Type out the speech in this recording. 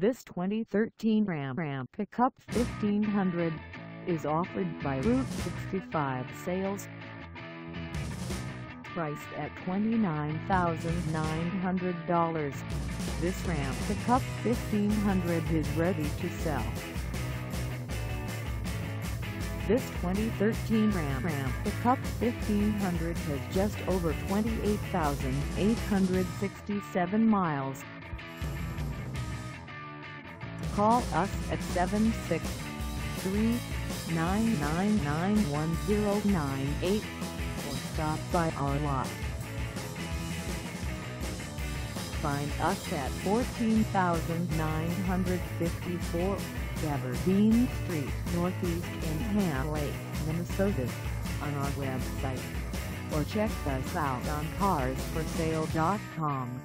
This 2013 Ram pickup 1500 is offered by Route 65 Sales. Priced at $29,900, this Ram pickup 1500 is ready to sell. This 2013 Ram pickup 1500 has just over 28,867 miles. Call us at 763-999-1098 or stop by our lot. Find us at 14,954 Aberdeen St, Northeast in Ham Lake, Minnesota, on our website, or check us out on CarsForSale.com.